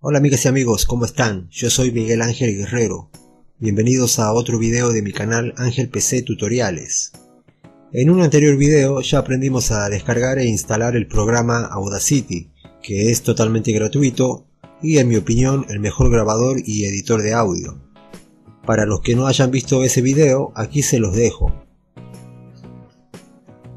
Hola amigas y amigos, ¿cómo están? Yo soy Miguel Ángel Guerrero. Bienvenidos a otro video de mi canal Ángel PC Tutoriales. En un anterior video ya aprendimos a descargar e instalar el programa Audacity, que es totalmente gratuito y en mi opinión el mejor grabador y editor de audio. Para los que no hayan visto ese video, aquí se los dejo.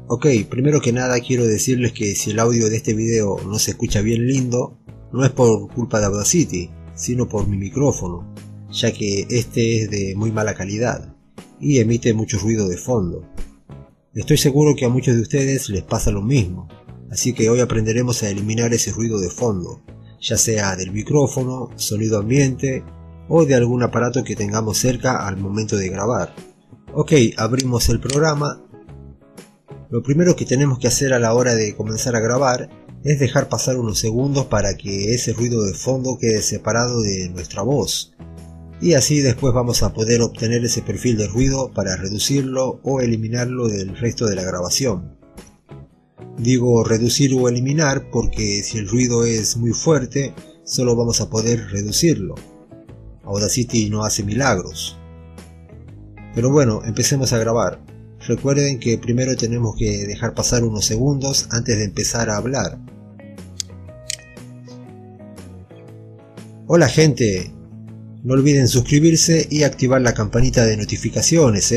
Ok, primero que nada quiero decirles que si el audio de este video no se escucha bien lindo, no es por culpa de Audacity, sino por mi micrófono, ya que este es de muy mala calidad y emite mucho ruido de fondo. Estoy seguro que a muchos de ustedes les pasa lo mismo, así que hoy aprenderemos a eliminar ese ruido de fondo, ya sea del micrófono, sonido ambiente o de algún aparato que tengamos cerca al momento de grabar. Ok, abrimos el programa. Lo primero que tenemos que hacer a la hora de comenzar a grabar es dejar pasar unos segundos para que ese ruido de fondo quede separado de nuestra voz, y así después vamos a poder obtener ese perfil de ruido para reducirlo o eliminarlo del resto de la grabación. Digo reducir o eliminar porque si el ruido es muy fuerte solo vamos a poder reducirlo. Audacity no hace milagros. Pero bueno, empecemos a grabar. Recuerden que primero tenemos que dejar pasar unos segundos antes de empezar a hablar. Hola gente, no olviden suscribirse y activar la campanita de notificaciones,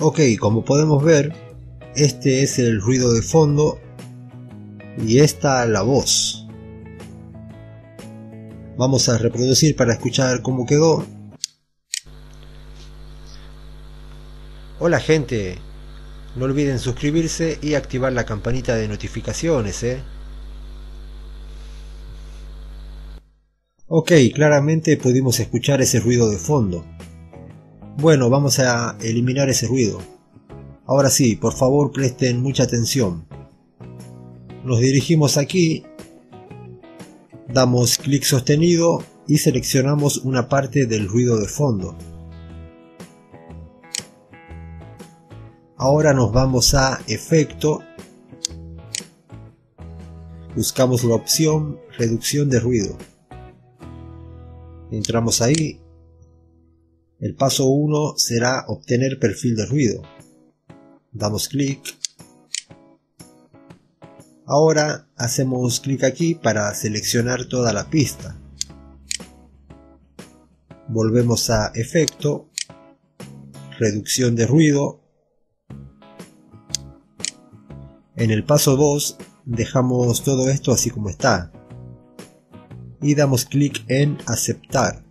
Ok, como podemos ver, este es el ruido de fondo y esta la voz. Vamos a reproducir para escuchar cómo quedó. Hola gente, no olviden suscribirse y activar la campanita de notificaciones, Ok, claramente pudimos escuchar ese ruido de fondo. Bueno, vamos a eliminar ese ruido. Ahora sí, por favor presten mucha atención. Nos dirigimos aquí, damos clic sostenido y seleccionamos una parte del ruido de fondo. Ahora nos vamos a efecto, buscamos la opción reducción de ruido, entramos ahí, el paso 1 será obtener perfil de ruido, damos clic, ahora hacemos clic aquí para seleccionar toda la pista, volvemos a efecto, reducción de ruido. En el paso 2 dejamos todo esto así como está y damos clic en aceptar.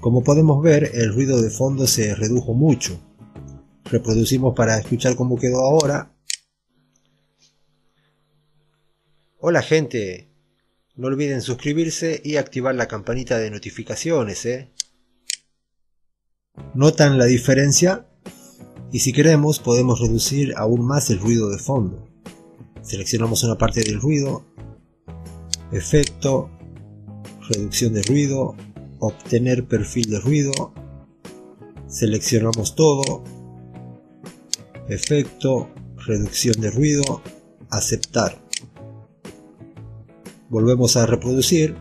Como podemos ver, el ruido de fondo se redujo mucho. Reproducimos para escuchar cómo quedó ahora. Hola gente, no olviden suscribirse y activar la campanita de notificaciones, ¿Notan la diferencia? Y si queremos podemos reducir aún más el ruido de fondo. Seleccionamos una parte del ruido, efecto, reducción de ruido, obtener perfil de ruido, seleccionamos todo, efecto, reducción de ruido, aceptar. Volvemos a reproducir.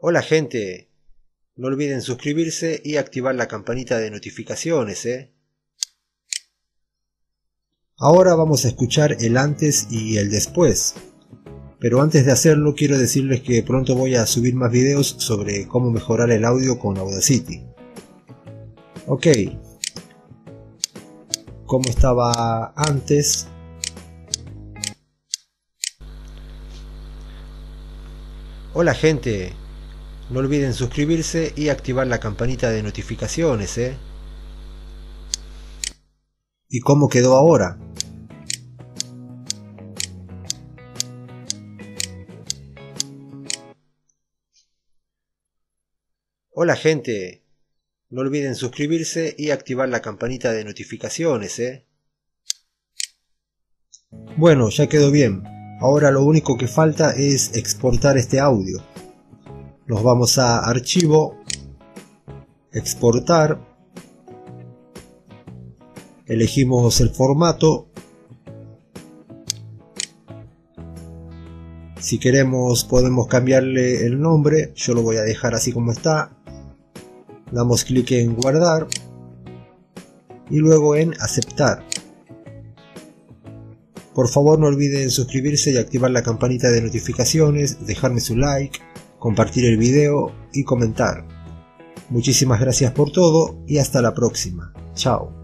Hola gente. No olviden suscribirse y activar la campanita de notificaciones, Ahora vamos a escuchar el antes y el después. Pero antes de hacerlo quiero decirles que pronto voy a subir más videos sobre cómo mejorar el audio con Audacity. Ok. ¿Cómo estaba antes? Hola gente. No olviden suscribirse y activar la campanita de notificaciones, ¿Y cómo quedó ahora? Hola gente, no olviden suscribirse y activar la campanita de notificaciones, Bueno, ya quedó bien. Ahora lo único que falta es exportar este audio. Nos vamos a archivo, exportar, elegimos el formato. Si queremos podemos cambiarle el nombre, yo lo voy a dejar así como está. Damos clic en guardar y luego en aceptar. Por favor no olviden suscribirse y activar la campanita de notificaciones, dejarme su like, compartir el video y comentar. Muchísimas gracias por todo y hasta la próxima. Chao.